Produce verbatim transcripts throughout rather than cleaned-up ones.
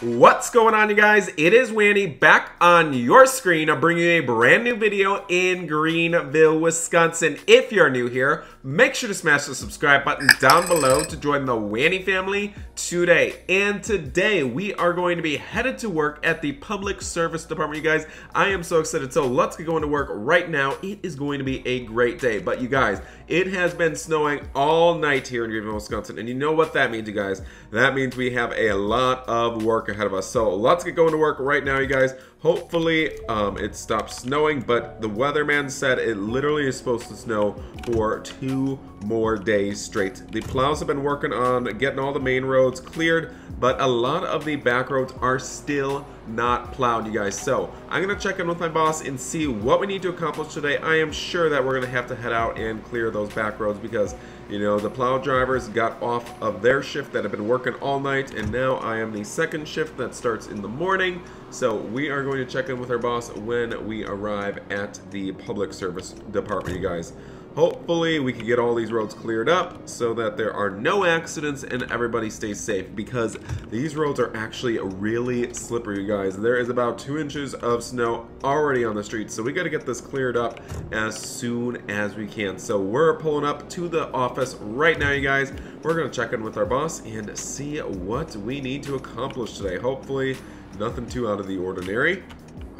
What's going on, you guys? It is Wanny back on your screen. I'm bringing you a brand new video in Greenville, Wisconsin. If you're new here, make sure to smash the subscribe button down below to join the Wanny family today. And today we are going to be headed to work at the Public Service Department, you guys. I am so excited. So let's get going to work right now. It is going to be a great day. But you guys, it has been snowing all night here in Greenville, Wisconsin. And you know what that means, you guys? That means we have a lot of work ahead of us. So let's get going to work right now, you guys. Hopefully um, it stops snowing, but the weatherman said it literally is supposed to snow for two more days straight. The plows have been working on getting all the main roads cleared, but a lot of the back roads are still not plowed, you guys. So I'm gonna check in with my boss and see what we need to accomplish today. I am sure that we're gonna have to head out and clear those back roads because, you know, the plow drivers got off of their shift that have been working all night, and now I am the second shift that starts in the morning. So we are going to check in with our boss when we arrive at the Public Service Department, you guys. Hopefully we can get all these roads cleared up so that there are no accidents and everybody stays safe, because these roads are actually really slippery, you guys. There is about two inches of snow already on the street, so we got to get this cleared up as soon as we can. So we're pulling up to the office right now, you guys. We're going to check in with our boss and see what we need to accomplish today. Hopefully nothing too out of the ordinary.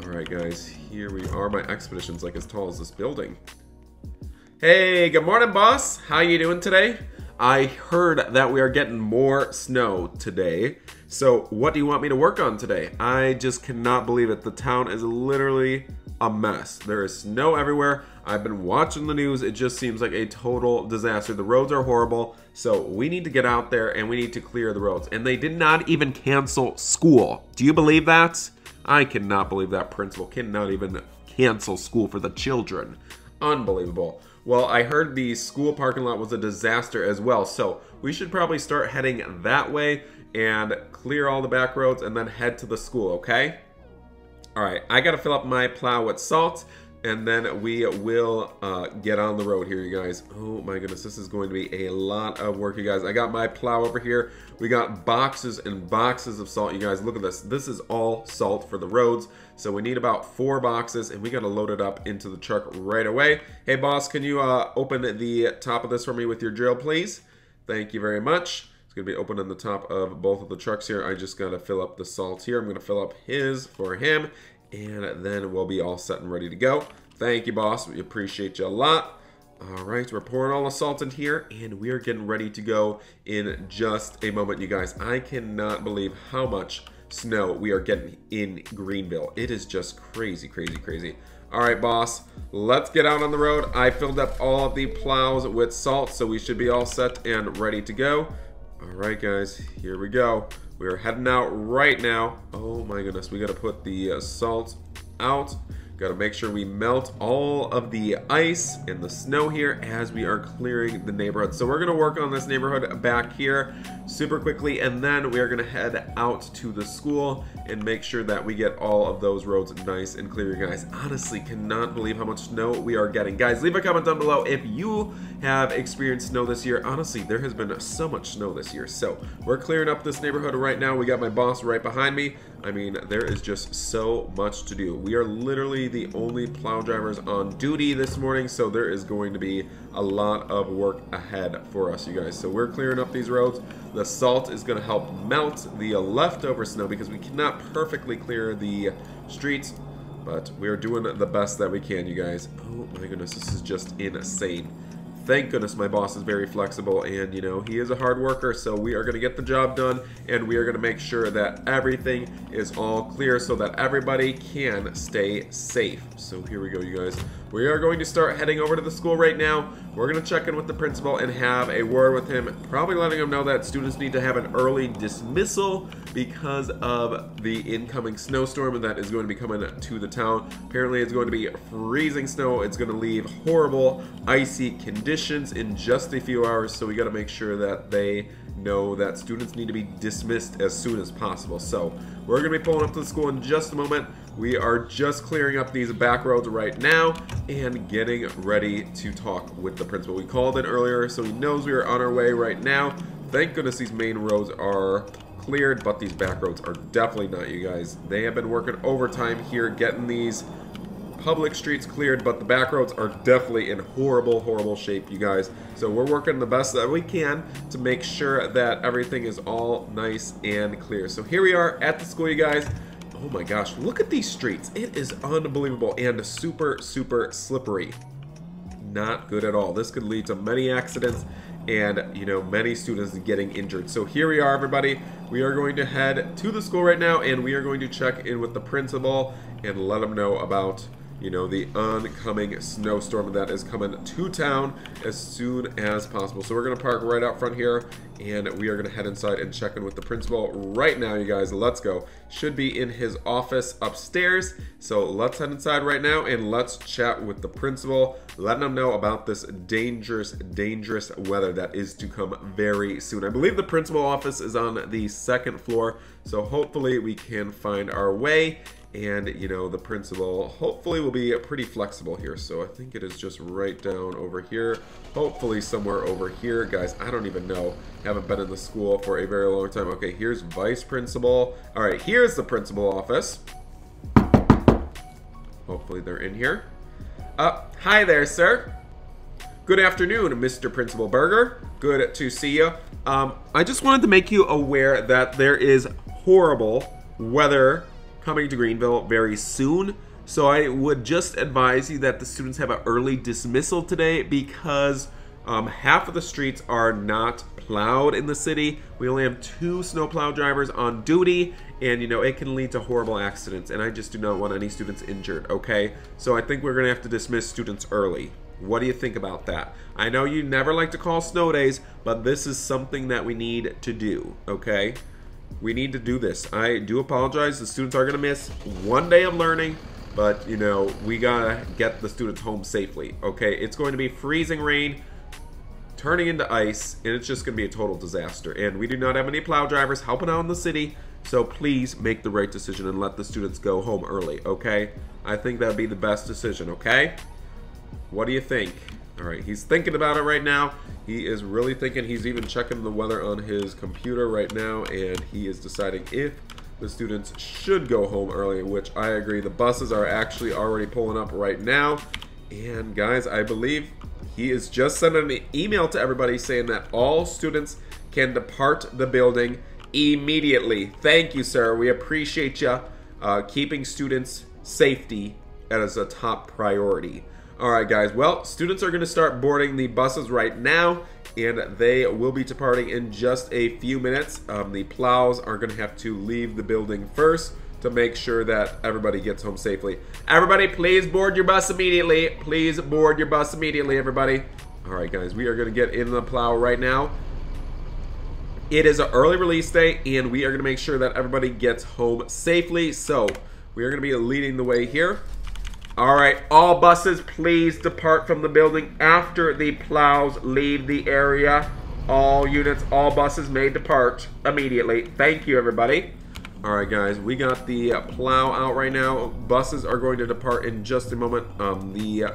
All right, guys, here we are. My expedition's like as tall as this building. Hey, good morning, boss. How you doing today? I heard that we are getting more snow today. So what do you want me to work on today? I just cannot believe it. The town is literally a mess. There is snow everywhere. I've been watching the news. It just seems like a total disaster. The roads are horrible. So we need to get out there and we need to clear the roads. And they did not even cancel school. Do you believe that? I cannot believe that. Principal cannot even cancel school for the children. Unbelievable. Well, I heard the school parking lot was a disaster as well. So we should probably start heading that way and clear all the back roads and then head to the school, okay? All right, I gotta fill up my plow with salt and then we will uh, get on the road here, you guys. Oh my goodness, this is going to be a lot of work, you guys. I got my plow over here. We got boxes and boxes of salt, you guys. Look at this. This is all salt for the roads. So we need about four boxes, and we got to load it up into the truck right away. Hey, boss, can you uh, open the top of this for me with your drill, please? Thank you very much. It's going to be open on the top of both of the trucks here. I just got to fill up the salt here. I'm going to fill up his for him, and then we'll be all set and ready to go. Thank you, boss. We appreciate you a lot. All right, we're pouring all the salt in here, and we are getting ready to go in just a moment, you guys. I cannot believe how much snow we are getting in Greenville. It is just crazy, crazy, crazy. All right, boss, let's get out on the road. I filled up all of the plows with salt, so we should be all set and ready to go. All right, guys, here we go. We are heading out right now. Oh my goodness, we gotta put the uh, salt out. Gotta make sure we melt all of the ice and the snow here as we are clearing the neighborhood. So we're gonna work on this neighborhood back here super quickly, and then we are gonna head out to the school and make sure that we get all of those roads nice and clear, you guys. Honestly, cannot believe how much snow we are getting. Guys, leave a comment down below if you have experienced snow this year. Honestly, there has been so much snow this year. So we're clearing up this neighborhood right now. We got my boss right behind me. I mean, there is just so much to do. We are literally the only plow drivers on duty this morning, so there is going to be a lot of work ahead for us, you guys. So we're clearing up these roads. The salt is going to help melt the leftover snow because we cannot perfectly clear the streets, but we're doing the best that we can, you guys. Oh my goodness, this is just insane. Thank goodness my boss is very flexible, and you know, he is a hard worker, so we are going to get the job done, and we are going to make sure that everything is all clear so that everybody can stay safe. So here we go, you guys. We are going to start heading over to the school right now. We're going to check in with the principal and have a word with him, probably letting him know that students need to have an early dismissal because of the incoming snowstorm that is going to be coming to the town. Apparently it's going to be freezing snow. It's going to leave horrible, icy conditions in just a few hours, so we got to make sure that they know that students need to be dismissed as soon as possible. So we're going to be pulling up to the school in just a moment. We are just clearing up these back roads right now and getting ready to talk with the principal. We called in earlier, so he knows we are on our way right now. Thank goodness these main roads are cleared, but these back roads are definitely not, you guys. They have been working overtime here, getting these public streets cleared, but the back roads are definitely in horrible, horrible shape, you guys. So we're working the best that we can to make sure that everything is all nice and clear. So here we are at the school, you guys. Oh my gosh, look at these streets. It is unbelievable and super, super slippery. Not good at all. This could lead to many accidents and, you know, many students getting injured. So here we are, everybody. We are going to head to the school right now, and we are going to check in with the principal and let him know about, you know, the oncoming snowstorm that is coming to town as soon as possible. So we're going to park right out front here, and we are going to head inside and check in with the principal right now, you guys. Let's go. Should be in his office upstairs. So let's head inside right now, and let's chat with the principal, letting him know about this dangerous, dangerous weather that is to come very soon. I believe the principal office is on the second floor, so hopefully we can find our way. And, you know, the principal hopefully will be pretty flexible here. So I think it is just right down over here, hopefully somewhere over here, guys. I don't even know, haven't been in the school for a very long time. Okay, here's vice principal. All right, here's the principal office. Hopefully they're in here. Uh, hi there, sir. Good afternoon, Mister Principal Berger. Good to see you. Um, I just wanted to make you aware that there is horrible weather coming to Greenville very soon. So I would just advise you that the students have an early dismissal today because um, half of the streets are not plowed in the city. We only have two snowplow drivers on duty, and you know, it can lead to horrible accidents, and I just do not want any students injured, okay? So I think we're gonna have to dismiss students early. What do you think about that? I know you never like to call snow days, but this is something that we need to do, okay? We need to do this. I do apologize. The students are going to miss one day of learning, but, you know, we got to get the students home safely. Okay, it's going to be freezing rain, turning into ice, and it's just going to be a total disaster. And we do not have any plow drivers helping out in the city, so please make the right decision and let the students go home early, okay? I think that would be the best decision, okay? What do you think? All right, he's thinking about it right now. He is really thinking. He's even checking the weather on his computer right now, and he is deciding if the students should go home early, which I agree. The buses are actually already pulling up right now. And guys, I believe he is just sending an email to everybody saying that all students can depart the building immediately. Thank you, sir. We appreciate you. Uh, keeping students' safety as a top priority. All right, guys, well, students are gonna start boarding the buses right now, and they will be departing in just a few minutes. Um, the plows are gonna have to leave the building first to make sure that everybody gets home safely. Everybody, please board your bus immediately. Please board your bus immediately, everybody. All right, guys, we are gonna get in the plow right now. It is an early release day, and we are gonna make sure that everybody gets home safely. So we are gonna be leading the way here. All right, all buses, please depart from the building after the plows leave the area. All units, all buses may depart immediately. Thank you, everybody. All right, guys, we got the plow out right now. Buses are going to depart in just a moment. Um, the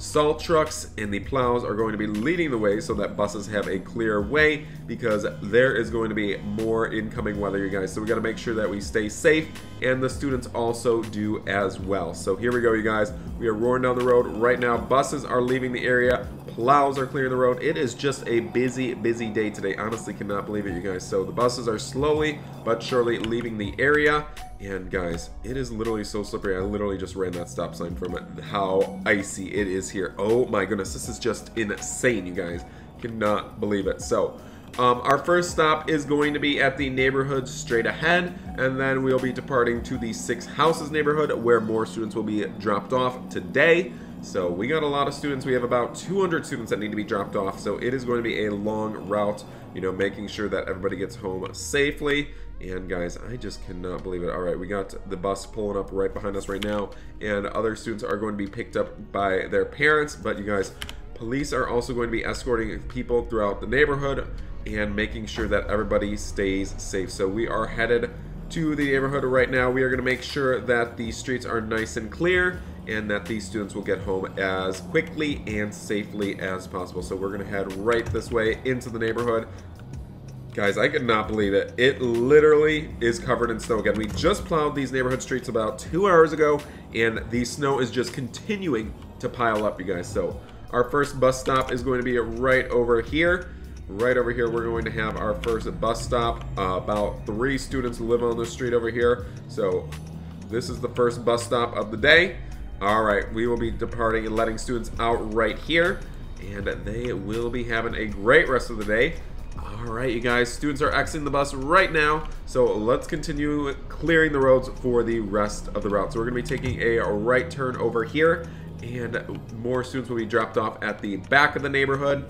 salt trucks and the plows are going to be leading the way so that buses have a clear way, because there is going to be more incoming weather, you guys. So we got to make sure that we stay safe, and the students also do as well. So here we go, you guys. We are roaring down the road right now. Buses are leaving the area. Plows are clearing the road. It is just a busy, busy day today. Honestly, cannot believe it, you guys. So the buses are slowly but surely leaving the area. And guys, it is literally so slippery. I literally just ran that stop sign from it. How icy it is here. Oh my goodness, this is just insane, you guys. Cannot believe it. So, um, our first stop is going to be at the neighborhood straight ahead, and then we'll be departing to the Six Houses neighborhood, where more students will be dropped off today. So we got a lot of students. We have about two hundred students that need to be dropped off. So it is going to be a long route, you know, making sure that everybody gets home safely. And guys, I just cannot believe it. All right, we got the bus pulling up right behind us right now, and other students are going to be picked up by their parents. But you guys, police are also going to be escorting people throughout the neighborhood and making sure that everybody stays safe. So we are headed to the neighborhood right now. We are going to make sure that the streets are nice and clear, and that these students will get home as quickly and safely as possible. So we're going to head right this way into the neighborhood. Guys, I could not believe it. It literally is covered in snow again. We just plowed these neighborhood streets about two hours ago, and the snow is just continuing to pile up, you guys. So our first bus stop is going to be right over here. Right over here, we're going to have our first bus stop. Uh, about three students live on this street over here. So this is the first bus stop of the day. All right, we will be departing and letting students out right here, and they will be having a great rest of the day. All right, you guys, students are exiting the bus right now, so let's continue clearing the roads for the rest of the route. So we're gonna be taking a right turn over here, and more students will be dropped off at the back of the neighborhood.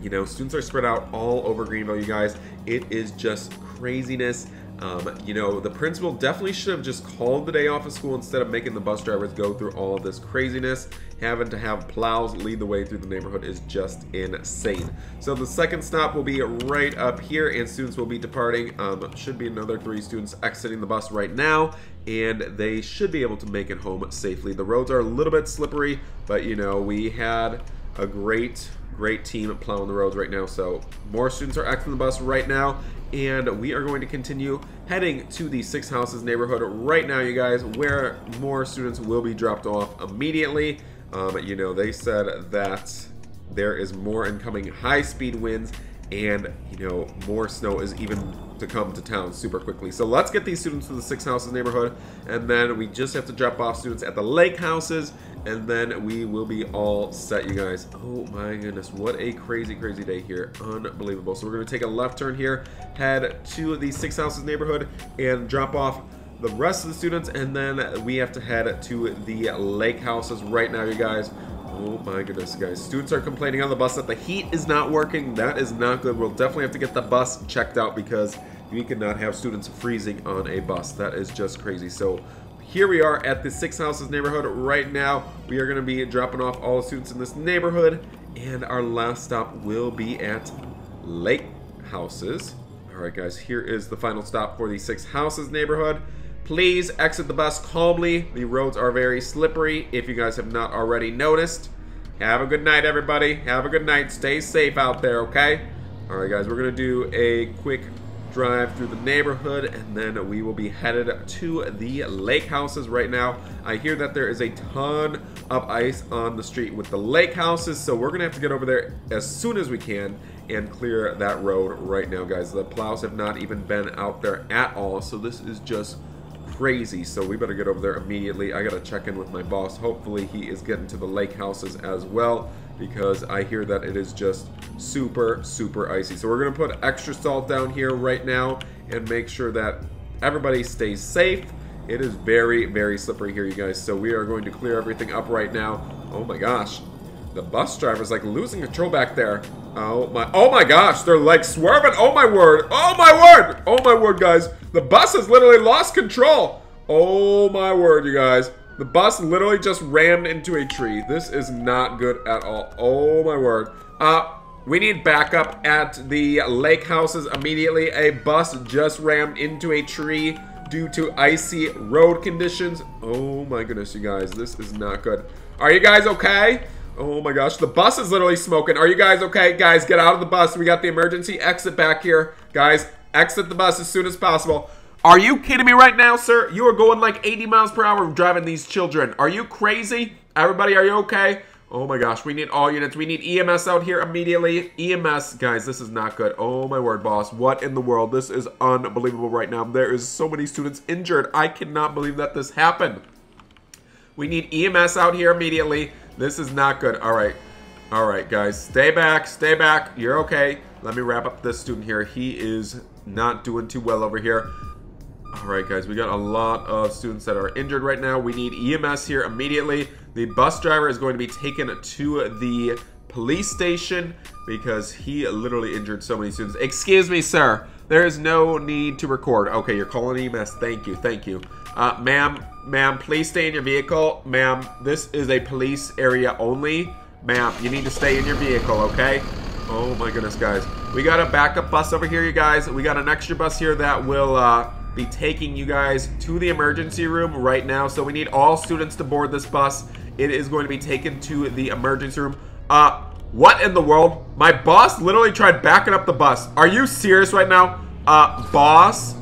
You know, students are spread out all over Greenville, you guys. It is just craziness. Um, you know, the principal definitely should have just called the day off of school instead of making the bus drivers go through all of this craziness. Having to have plows lead the way through the neighborhood is just insane. So the second stop will be right up here, and students will be departing. Um, should be another three students exiting the bus right now, and they should be able to make it home safely. The roads are a little bit slippery, but you know, we had a great... great team plowing the roads right now. So more students are exiting the bus right now, and we are going to continue heading to the Six Houses neighborhood right now, you guys, where more students will be dropped off immediately. Um, you know, they said that there is more incoming high-speed winds, and you know, more snow is even to come to town super quickly. So let's get these students to the Six Houses neighborhood, and then we just have to drop off students at the Lake Houses, and then we will be all set, you guys. Oh my goodness, what a crazy, crazy day here. Unbelievable. So we're gonna take a left turn here, head to the Six Houses neighborhood, and drop off the rest of the students, and then we have to head to the Lake Houses right now, you guys. Oh my goodness, guys. Students are complaining on the bus that the heat is not working. That is not good. We'll definitely have to get the bus checked out, because we cannot have students freezing on a bus. That is just crazy. So here we are at the Six Houses neighborhood right now. We are going to be dropping off all the students in this neighborhood, and our last stop will be at Lake Houses. All right, guys, here is the final stop for the Six Houses neighborhood. Please exit the bus calmly. The roads are very slippery, if you guys have not already noticed. Have a good night, everybody. Have a good night. Stay safe out there, okay? All right, guys, we're going to do a quick drive through the neighborhood, and then we will be headed to the Lake Houses right now. I hear that there is a ton of ice on the street with the Lake Houses, so we're gonna have to get over there as soon as we can and clear that road right now, guys. The plows have not even been out there at all, so this is just crazy. So we better get over there immediately. I gotta check in with my boss. Hopefully he is getting to the Lake Houses as well, because I hear that it is just super, super icy. So we're gonna put extra salt down here right now and make sure that everybody stays safe. It is very, very slippery here, you guys. So we are going to clear everything up right now. Oh my gosh, the bus driver's like losing control back there. Oh my, oh my gosh, they're like swerving. Oh my word, oh my word, oh my word, guys. The bus has literally lost control. Oh my word, you guys. The bus literally just rammed into a tree. This is not good at all. Oh my word. Uh, we need backup at the Lake Houses immediately. A bus just rammed into a tree due to icy road conditions. Oh my goodness, you guys. This is not good. Are you guys okay? Oh my gosh. The bus is literally smoking. Are you guys okay? Guys, get out of the bus. We got the emergency exit back here. Guys, exit the bus as soon as possible. Are you kidding me right now, sir? You are going like eighty miles per hour driving these children. Are you crazy? Everybody, are you okay? Oh my gosh, we need all units. We need E M S out here immediately. E M S, guys, this is not good. Oh my word, boss. What in the world? This is unbelievable right now. There is so many students injured. I cannot believe that this happened. We need E M S out here immediately. This is not good. All right. All right, guys, stay back, stay back. You're okay. Let me wrap up this student here. He is not doing too well over here. All right, guys, we got a lot of students that are injured right now. We need E M S here immediately. The bus driver is going to be taken to the police station because he literally injured so many students. Excuse me, sir. There is no need to record. Okay, you're calling E M S. Thank you, thank you. Uh, ma'am, ma'am, please stay in your vehicle. Ma'am, this is a police area only. Ma'am, you need to stay in your vehicle, okay? Oh my goodness, guys. We got a backup bus over here, you guys. We got an extra bus here that will... Uh, be taking you guys to the emergency room right now. So we need all students to board this bus. It is going to be taken to the emergency room. Uh, What in the world? My boss literally tried backing up the bus. Are you serious right now? Uh, boss?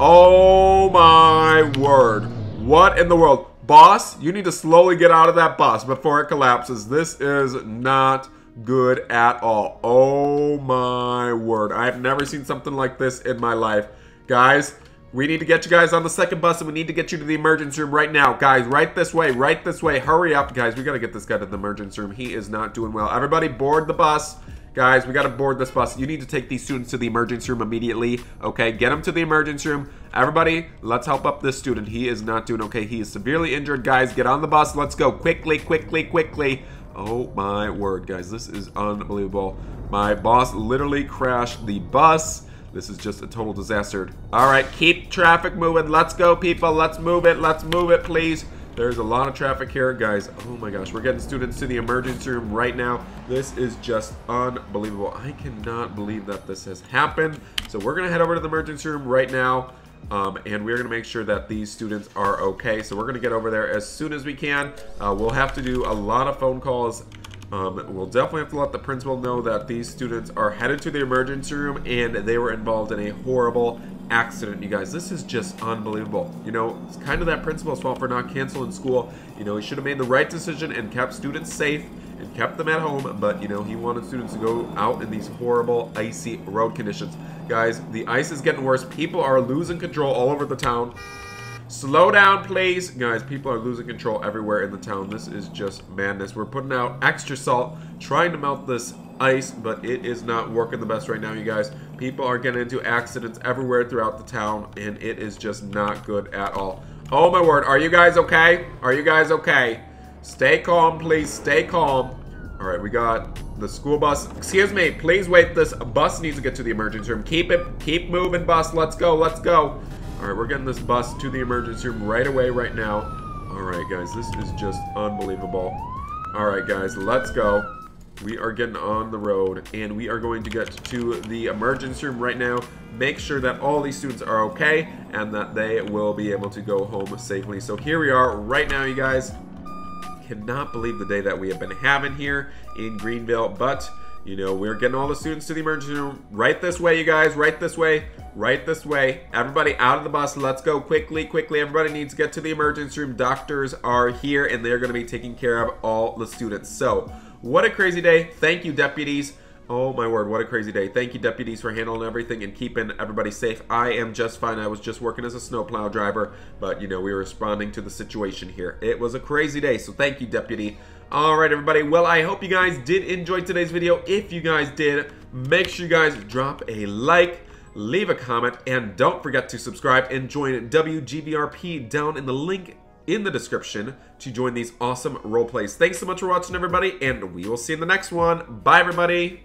Oh my word. What in the world? Boss, you need to slowly get out of that bus before it collapses. This is not good at all. Oh my word. I've never seen something like this in my life. Guys, we need to get you guys on the second bus, and we need to get you to the emergency room right now. Guys, right this way, right this way. Hurry up, guys. We got to get this guy to the emergency room. He is not doing well. Everybody board the bus. Guys, we got to board this bus. You need to take these students to the emergency room immediately. Okay, get them to the emergency room. Everybody, let's help up this student. He is not doing okay. He is severely injured. Guys, get on the bus. Let's go quickly, quickly, quickly. Oh my word, guys. This is unbelievable. My boss literally crashed the bus. This is just a total disaster. All right, keep traffic moving. Let's go, people. Let's move it. Let's move it, please. There's a lot of traffic here, guys. Oh my gosh, we're getting students to the emergency room right now. This is just unbelievable. I cannot believe that this has happened. So we're gonna head over to the emergency room right now, um, and we're gonna make sure that these students are okay. So we're gonna get over there as soon as we can. Uh, we'll have to do a lot of phone calls. Um, we'll definitely have to let the principal know that these students are headed to the emergency room and they were involved in a horrible accident, you guys. This is just unbelievable. You know, it's kind of that principal's fault for not canceling school. You know, he should have made the right decision and kept students safe and kept them at home, but, you know, he wanted students to go out in these horrible, icy road conditions. Guys, the ice is getting worse. People are losing control all over the town. Slow down, please. Guys, people are losing control everywhere in the town. This is just madness. We're putting out extra salt, trying to melt this ice, but it is not working the best right now, you guys. People are getting into accidents everywhere throughout the town, and it is just not good at all. Oh, my word. Are you guys okay? Are you guys okay? Stay calm, please. Stay calm. All right, we got the school bus. Excuse me. Please wait. This bus needs to get to the emergency room. Keep it. Keep moving, bus. Let's go. Let's go. All right, we're getting this bus to the emergency room right away right now. All right, guys, this is just unbelievable. All right, guys, let's go. We are getting on the road, and we are going to get to the emergency room right now. Make sure that all these students are okay and that they will be able to go home safely. So here we are right now, you guys. Cannot believe the day that we have been having here in Greenville, but, you know, we're getting all the students to the emergency room right this way, you guys, right this way. Right this way. Everybody out of the bus. Let's go quickly, quickly. Everybody needs to get to the emergency room. Doctors are here, and they're going to be taking care of all the students. So, what a crazy day. Thank you, deputies. Oh, my word. What a crazy day. Thank you, deputies, for handling everything and keeping everybody safe. I am just fine. I was just working as a snowplow driver, but, you know, we were responding to the situation here. It was a crazy day, so thank you, deputy. All right, everybody. Well, I hope you guys did enjoy today's video. If you guys did, make sure you guys drop a like. Leave a comment, and don't forget to subscribe and join W G V R P down in the link in the description to join these awesome role plays. Thanks so much for watching, everybody, and we will see you in the next one. Bye, everybody.